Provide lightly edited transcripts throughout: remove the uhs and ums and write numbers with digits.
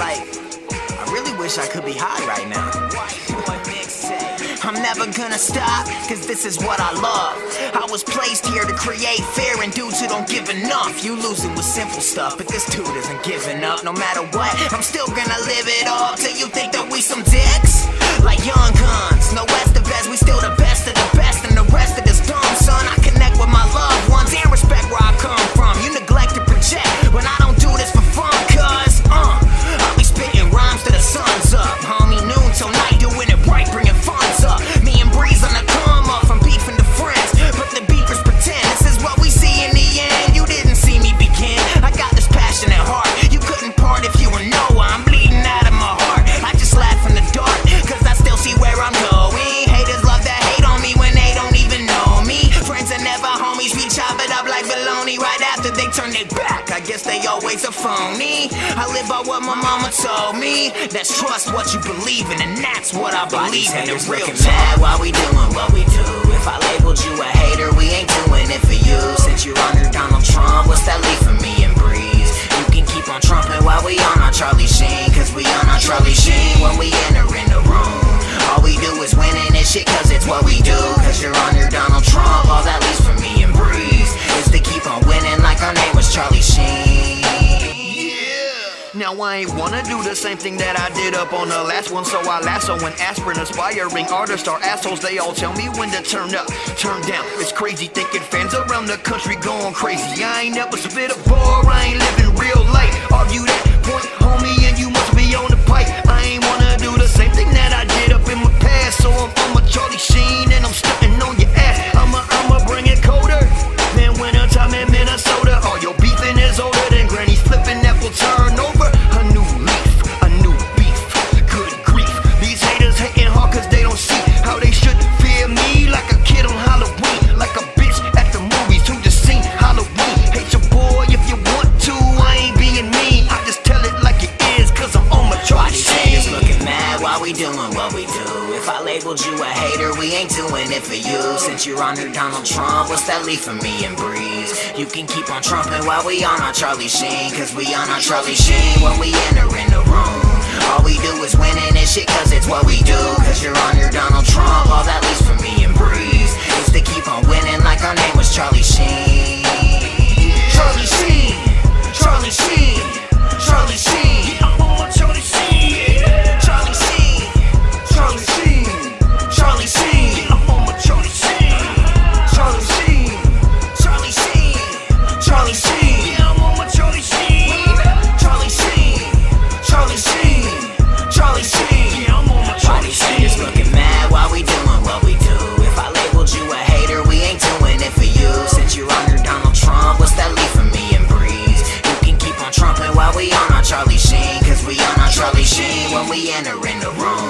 like, I really wish I could be high right now. I'm never gonna stop, cause this is what I love. I was placed here to create fear and dudes who don't give enough. You losing with simple stuff, but this dude isn't giving up. No matter what, I'm still gonna live it all. Till you think that we some dicks? Like young guns, no Estevez, we still the best of the best. And the rest of this dumb, son, I connect with my loved ones and respect where I come from. You neglect to project when I don't do this for fun. Cause, I'll be spitting rhymes till the sun's up. Homie, noon till night, doing it right, bringing funds up. Me and Breeze on the come up from beefing to friends. But the beefers pretend this is what we see in the end. You didn't see me begin, I got this passionate heart. You couldn't part if you were Noah, I'm bleeding out of my heart. I just laugh in the dark, cause I still see where I'm going. Haters love to hate on me when they don't even know me. Friends are never homies, we chop it up like baloney. Right after they turn their back, I guess they always a phony. I live by what my mama told me. That's trust what you believe in, and that's what I believe in. It's real mad why we doing what we do. If I labeled you a hater, we ain't doing it for you. Since you're under Donald Trump, what's that leave for me and Breeze? You can keep on trumping while we on our Charlie Sheen. Cause we on our Charlie Sheen when we enter in the room. All we do is winning this shit cause it's what we do. Cause you're under Donald Trump, all that leaves for me and Breeze is to keep on winning like our name was Charlie Sheen. Now I ain't wanna do the same thing that I did up on the last one. So I lasso an aspirin, aspiring artists are assholes. They all tell me when to turn up, turn down. It's crazy thinking fans around the country going crazy. I ain't never spit a bar, I ain't living real life. Argue that point, homie, and you must be on the pipe. I ain't wanna do the same thing that I did up in my past. So I'm on my Charlie Sheen and I'm stunting on your ass. I'ma bring it colder than wintertime in Minnesota. All your beefing is older than granny's flipping apple turn over. Doing what we do. If I labeled you a hater, we ain't doing it for you. Since you're under Donald Trump, what's that leave for me and Breeze? You can keep on trumping while we on our Charlie Sheen. Cause we on our Charlie Sheen when we enter in the room. All we do is winning this shit cause it's what we do. Cause you're under Donald Trump, all that leaves for me and Breeze is to keep on winning like our name was Charlie Sheen. Charlie Sheen, Charlie Sheen, Charlie Sheen. Yeah, I'm on my Charlie Sheen, yeah. Charlie Sheen, Charlie Sheen, Charlie Sheen, I'm on my Charlie Sheen, Charlie Sheen, Charlie Sheen, Charlie Sheen, yeah, I'm on my Charlie Sheen, Charlie Sheen, Charlie Sheen, Charlie Sheen, yeah, I'm on my Charlie Sheen. Is looking mad while we doing what we do. If I labeled you a hater, we ain't doing it for you. Since you're under Donald Trump, what's that leave for me and Breeze? You can keep on trumping while we on our Charlie Sheen, cause we on our Charlie Sheen when we enter in the room.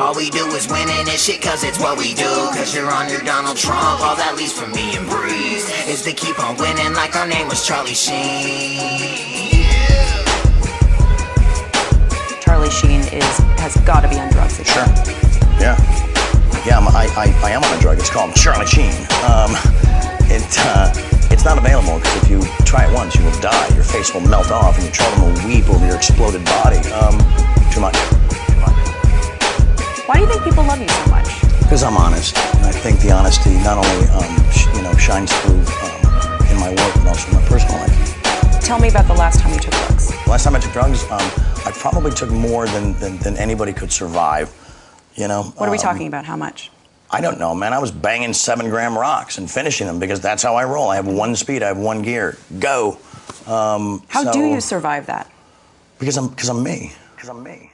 All we do is winning this shit cause it's what we do. Cause you're under Donald Trump, all that leaves for me and Breeze is to keep on winning like our name was Charlie Sheen. Yeah. Charlie Sheen has gotta be on drugs again. Sure, yeah. Yeah, I am on a drug, it's called Charlie Sheen. It's not available because if you try it once you will die. Your face will melt off and your children will weep over your exploded body. Too much. Why do you think people love you so much? Because I'm honest, and I think the honesty not only shines through in my work, but also in my personal life. Tell me about the last time you took drugs. The last time I took drugs, I probably took more than anybody could survive. You know. What are we talking about? How much? I don't know, man. I was banging 7-gram rocks and finishing them because that's how I roll. I have one speed. I have one gear. Go. How do you survive that? Because I'm me.